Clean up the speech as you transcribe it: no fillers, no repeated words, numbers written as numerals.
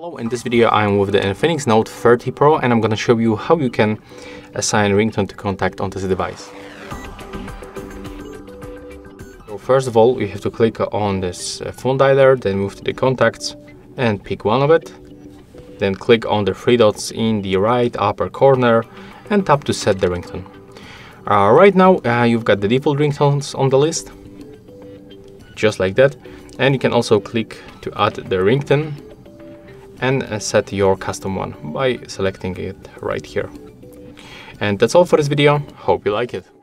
Hello, in this video I'm with the Infinix Note 30 Pro and I'm gonna show you how you can assign ringtone to contact on this device. So first of all, you have to click on this phone dialer, then move to the contacts and pick one of it. Then click on the three dots in the right upper corner and tap to set the ringtone. Right now you've got the default ringtones on the list, just like that. And you can also click to add the ringtone and set your custom one by selecting it right here. And that's all for this video. Hope you like it.